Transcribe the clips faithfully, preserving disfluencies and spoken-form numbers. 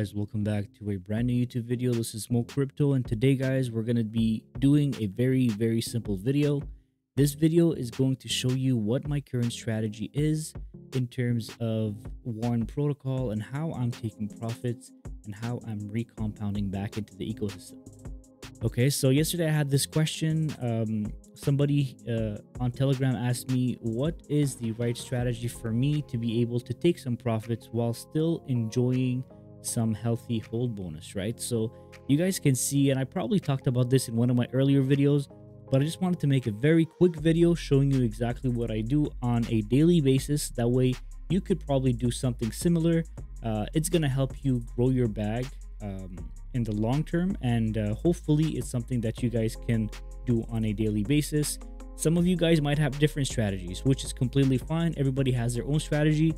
guys, welcome back to a brand new YouTube video. This is Mo Crypto, and today guys we're going to be doing a very very simple video. This video is going to show you what my current strategy is in terms of Warren protocol and how I'm taking profits and how I'm recompounding back into the ecosystem. Okay, so yesterday I had this question. Um, somebody uh, on Telegram asked me, what is the right strategy for me to be able to take some profits while still enjoying some healthy hold bonus, right? So you guys can see, and I probably talked about this in one of my earlier videos, but I just wanted to make a very quick video showing you exactly what I do on a daily basis. That way you could probably do something similar. Uh, it's going to help you grow your bag um, in the long term, and uh, hopefully it's something that you guys can do on a daily basis. Some of you guys might have different strategies, which is completely fine. Everybody has their own strategy.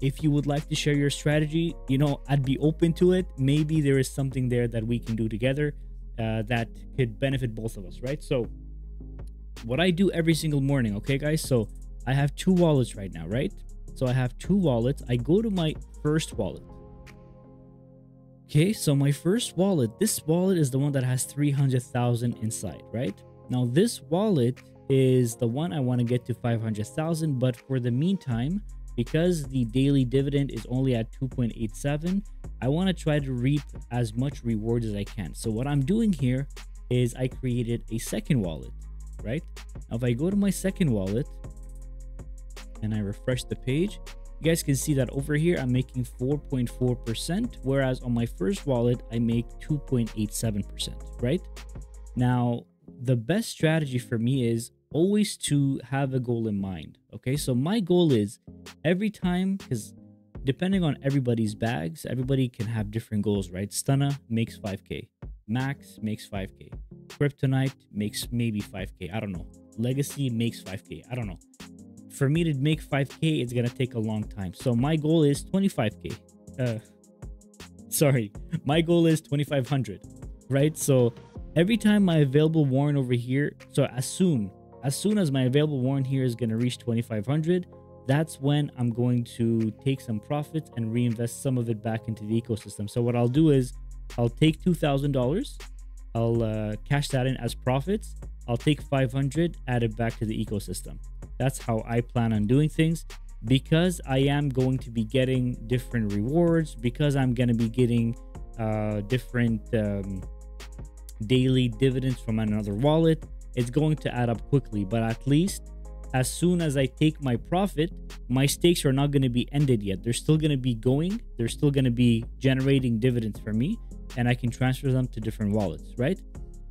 If you would like to share your strategy, you know, I'd be open to it. Maybe there is something there that we can do together uh, that could benefit both of us, right? So what I do every single morning, okay guys, so I have two wallets right now, right? So I have two wallets. I go to my first wallet. Okay, so my first wallet, this wallet is the one that has three hundred thousand inside, right? Now this wallet is the one I want to get to five hundred thousand, but for the meantime, because the daily dividend is only at two point eight seven, I want to try to reap as much rewards as I can. So what I'm doing here is I created a second wallet, right? Now if I go to my second wallet and I refresh the page, you guys can see that over here I'm making four point four percent, whereas on my first wallet I make two point eight seven percent, right? Now the best strategy for me is always to have a goal in mind. Okay, so my goal is every time, because depending on everybody's bags, everybody can have different goals, right? Stunna makes five K, Max makes five K, Kryptonite makes maybe five K, I don't know, Legacy makes five K, I don't know. For me to make five K, it's gonna take a long time. So my goal is twenty-five K. Uh, sorry, my goal is twenty-five hundred, right? So every time my available warrant over here, so as soon as soon as my available warrant here is gonna reach twenty-five hundred, that's when I'm going to take some profits and reinvest some of it back into the ecosystem. So what I'll do is I'll take two thousand dollars, I'll uh, cash that in as profits. I'll take five hundred, add it back to the ecosystem. That's how I plan on doing things, because I am going to be getting different rewards, because I'm going to be getting uh, different um, daily dividends from another wallet. It's going to add up quickly, but at least as soon as I take my profit, my stakes are not going to be ended yet. They're still going to be going. They're still going to be generating dividends for me, and I can transfer them to different wallets, right?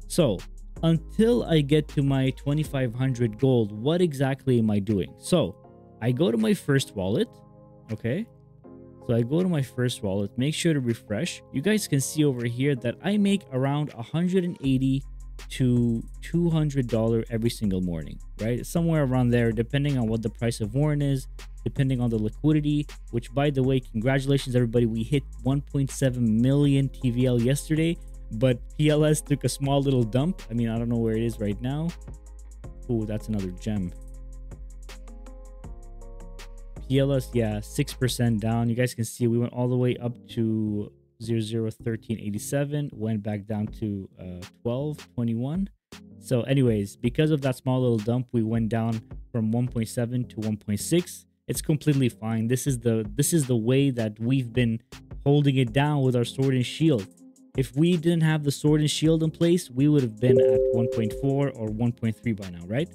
So until I get to my twenty-five hundred gold, what exactly am I doing? So I go to my first wallet. Okay, so I go to my first wallet, make sure to refresh. You guys can see over here that I make around one hundred eighty to two hundred dollars every single morning, right? Somewhere around there, depending on what the price of Warren is, depending on the liquidity, which by the way, congratulations everybody, we hit one point seven million T V L yesterday. But P L S took a small little dump. I mean, I don't know where it is right now. Oh, that's another gem. P L S, yeah, six percent down. You guys can see we went all the way up to zero zero one three eight seven, went back down to uh, twelve twenty-one. So anyways, because of that small little dump, we went down from one point seven to one point six. It's completely fine. This is the this is the way that we've been holding it down with our sword and shield. If we didn't have the sword and shield in place, we would have been at one point four or one point three by now, right?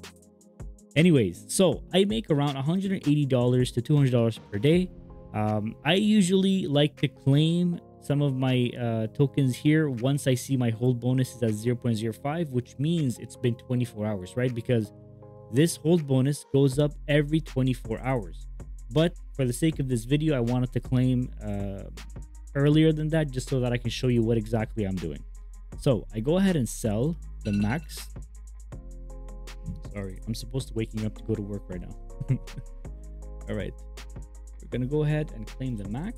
Anyways, so I make around one hundred eighty to two hundred dollars per day. Um, I usually like to claim some of my uh, tokens here once I see my hold bonus is at zero point zero five, which means it's been twenty-four hours, right? Because this hold bonus goes up every twenty-four hours. But for the sake of this video, I wanted to claim uh, earlier than that, just so that I can show you what exactly I'm doing. So I go ahead and sell the Max. Sorry, I'm supposed to waking up to go to work right now. All right, we're gonna go ahead and claim the Max.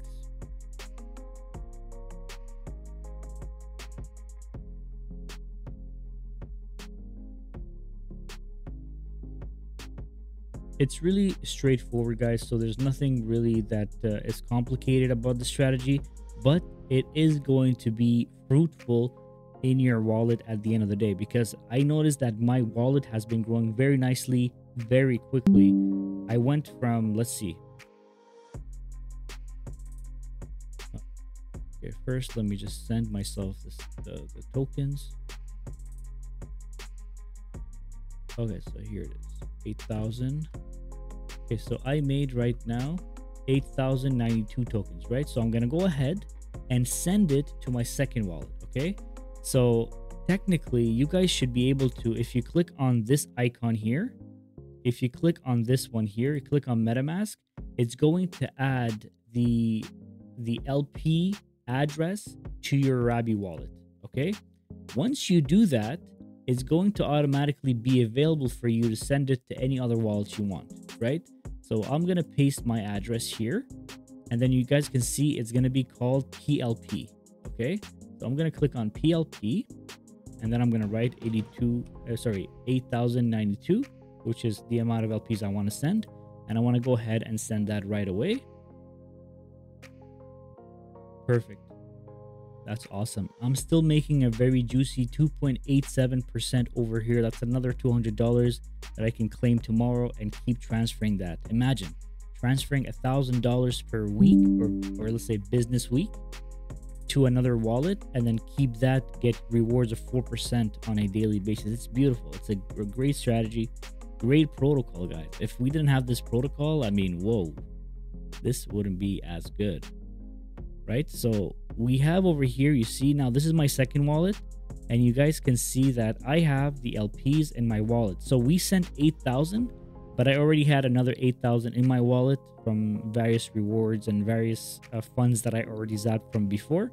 It's really straightforward guys, so there's nothing really that uh, is complicated about the strategy. But it is going to be fruitful in your wallet at the end of the day, because I noticed that my wallet has been growing very nicely, very quickly. I went from, let's see. Okay, first, let me just send myself this, the, the tokens. Okay, so here it is, eight thousand. Okay, so I made right now eight thousand ninety-two tokens, right? So I'm gonna go ahead and send it to my second wallet, okay? So technically, you guys should be able to, if you click on this icon here, if you click on this one here, you click on MetaMask, it's going to add the the L P address to your Rabby wallet, okay? Once you do that, it's going to automatically be available for you to send it to any other wallet you want, right? So I'm gonna paste my address here, and then you guys can see it's gonna be called P L P, okay? So I'm gonna click on P L P, and then I'm gonna write eighty-two, uh, sorry, eight thousand ninety-two, which is the amount of L Ps I wanna send. And I wanna go ahead and send that right away. Perfect. That's awesome. I'm still making a very juicy two point eight seven percent over here. That's another two hundred dollars that I can claim tomorrow and keep transferring that. Imagine transferring one thousand dollars per week, or, or let's say business week, to another wallet, and then keep that, get rewards of four percent on a daily basis. It's beautiful. It's a great strategy, great protocol, guys. If we didn't have this protocol, I mean, whoa, this wouldn't be as good, right? So we have over here, you see, now this is my second wallet, and you guys can see that I have the L Ps in my wallet. So we sent eight thousand, but I already had another eight thousand in my wallet from various rewards and various uh, funds that I already zapped from before.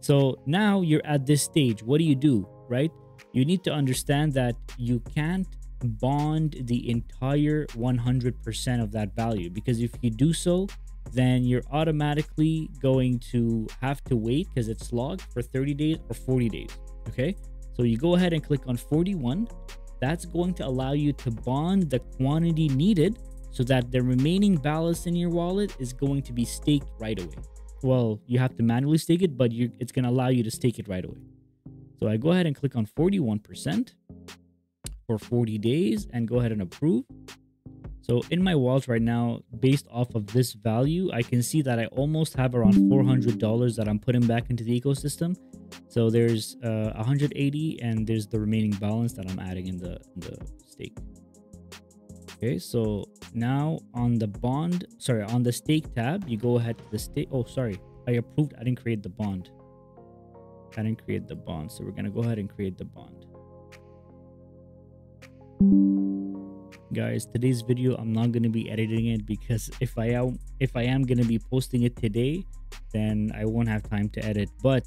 So now you're at this stage. What do you do, right? You need to understand that you can't bond the entire one hundred percent of that value, because if you do so, then you're automatically going to have to wait, because it's logged for thirty days or forty days. Okay, so you go ahead and click on forty-one. That's going to allow you to bond the quantity needed so that the remaining balance in your wallet is going to be staked right away. Well, you have to manually stake it, but you it's going to allow you to stake it right away. So I go ahead and click on forty-one percent for forty days and go ahead and approve. So in my wallet right now, based off of this value, I can see that I almost have around four hundred dollars that I'm putting back into the ecosystem. So there's uh, one hundred eighty, and there's the remaining balance that I'm adding in the, in the stake. Okay, so now on the bond, sorry, on the stake tab, you go ahead to the stake. Oh, sorry, I approved. I didn't create the bond. I didn't create the bond. So we're going to go ahead and create the bond. Guys, today's video, I'm not going to be editing it, because if I am if I am going to be posting it today, then I won't have time to edit. But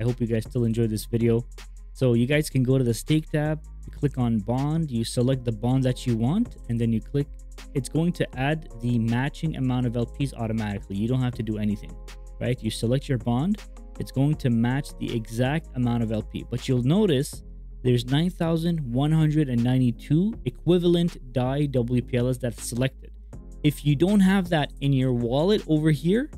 I hope you guys still enjoyed this video. So you guys can go to the stake tab, you click on bond, you select the bond that you want, and then you click. It's going to add the matching amount of L Ps automatically. You don't have to do anything, right? You select your bond. It's going to match the exact amount of L P, but you'll notice there's nine thousand one hundred ninety-two equivalent D A I W P Ls that's selected. If you don't have that in your wallet over here,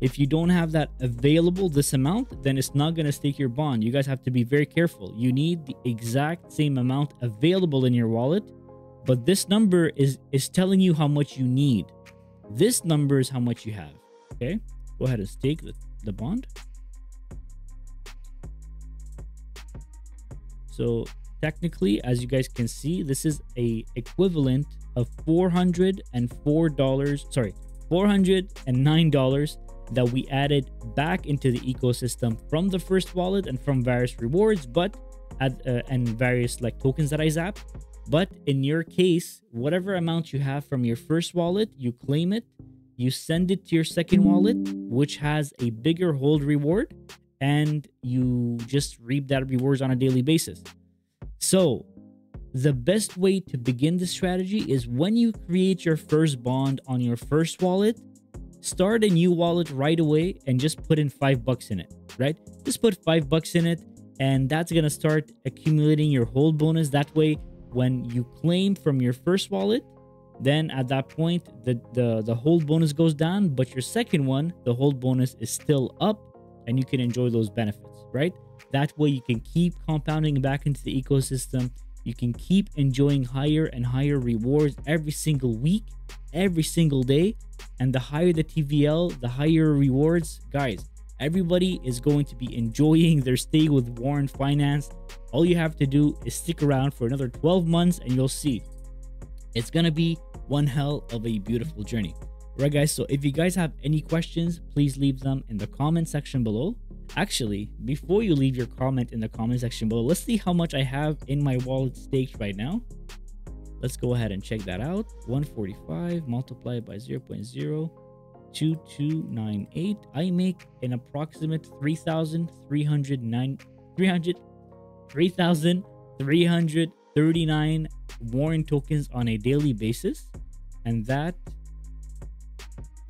if you don't have that available, this amount, then it's not going to stake your bond. You guys have to be very careful. You need the exact same amount available in your wallet, but this number is, is telling you how much you need. This number is how much you have. Okay, go ahead and stake the, the bond. So technically, as you guys can see, this is a equivalent of four hundred and four dollars, sorry, four hundred and nine dollars that we added back into the ecosystem from the first wallet and from various rewards, but at, uh, and various like tokens that I zapped. But in your case, whatever amount you have from your first wallet, you claim it, you send it to your second wallet, which has a bigger hold reward, and you just reap that rewards on a daily basis. So the best way to begin this strategy is when you create your first bond on your first wallet, start a new wallet right away and just put in five bucks in it, right? Just put five bucks in it, and that's gonna start accumulating your hold bonus. That way, when you claim from your first wallet, then at that point, the, the, the hold bonus goes down, but your second one, the hold bonus is still up, and you can enjoy those benefits, right? That way you can keep compounding back into the ecosystem. You can keep enjoying higher and higher rewards every single week, every single day. And the higher the T V L, the higher rewards. Guys, everybody is going to be enjoying their stay with Warren Finance. All you have to do is stick around for another twelve months and you'll see. It's going to be one hell of a beautiful journey. Right, guys, so if you guys have any questions, please leave them in the comment section below. Actually, before you leave your comment in the comment section below, let's see how much I have in my wallet staked right now. Let's go ahead and check that out. one forty-five multiplied by zero point zero two two nine eight. I make an approximate three thousand three hundred thirty-nine Warren tokens on a daily basis. And that,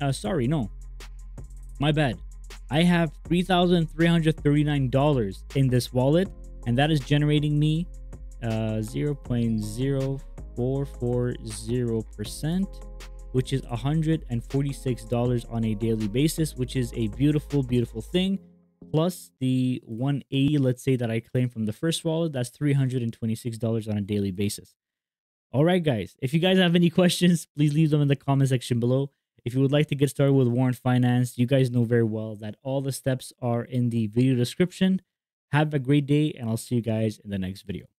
uh, sorry, no, my bad. I have three thousand three hundred thirty-nine dollars in this wallet, and that is generating me uh, zero point zero four four zero percent, which is one hundred forty-six dollars on a daily basis, which is a beautiful, beautiful thing. Plus the one eighty, let's say, that I claimed from the first wallet, that's three hundred twenty-six dollars on a daily basis. All right, guys, if you guys have any questions, please leave them in the comment section below. If you would like to get started with Warren Finance, you guys know very well that all the steps are in the video description. Have a great day, and I'll see you guys in the next video.